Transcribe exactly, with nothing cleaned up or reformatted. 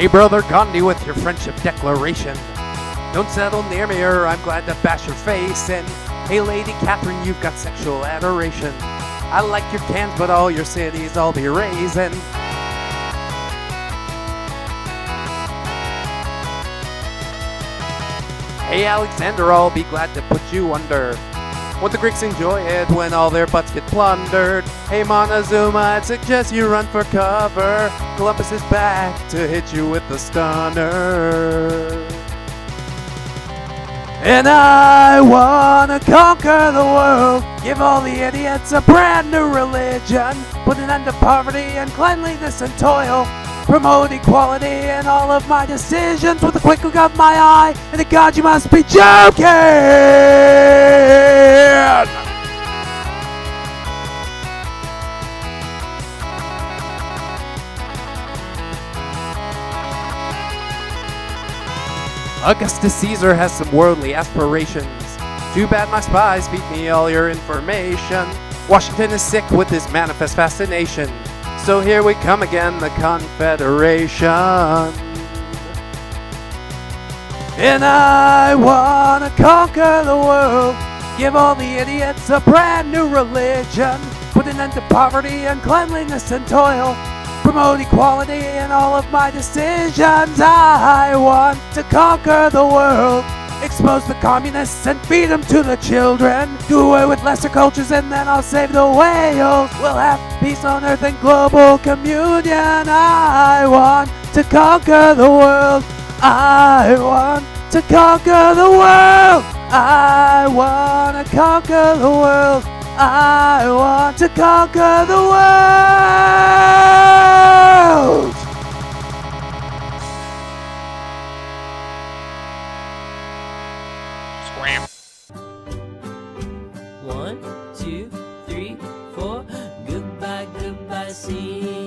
Hey brother Gandhi with your friendship declaration. Don't settle near me or I'm glad to bash your face. And hey lady Catherine, you've got sexual adoration. I like your cans but all your cities I'll be raising. Hey Alexander, I'll be glad to put you under. What the Greeks enjoy it when all their butts get plundered. Hey Montezuma, I'd suggest you run for cover. Columbus is back to hit you with the stunner. And I wanna conquer the world, give all the idiots a brand new religion, put an end to poverty and cleanliness and toil, promote equality in all of my decisions. With a quick look of my eye, and the God, you must be joking! Augustus Caesar has some worldly aspirations. Too bad my spies beat me all your information. Washington is sick with his manifest fascination. So here we come again, the Confederation. And I wanna conquer the world, give all the idiots a brand new religion, put an end to poverty and cleanliness and toil, promote equality in all of my decisions. I want to conquer the world, expose the communists and feed them to the children, do away with lesser cultures and then I'll save the whales. We'll have peace on earth and global communion. I want to conquer the world, I want to conquer the world, I want to conquer the world, I want to conquer the world! Scram. One, two, three, four. Goodbye, goodbye, see you.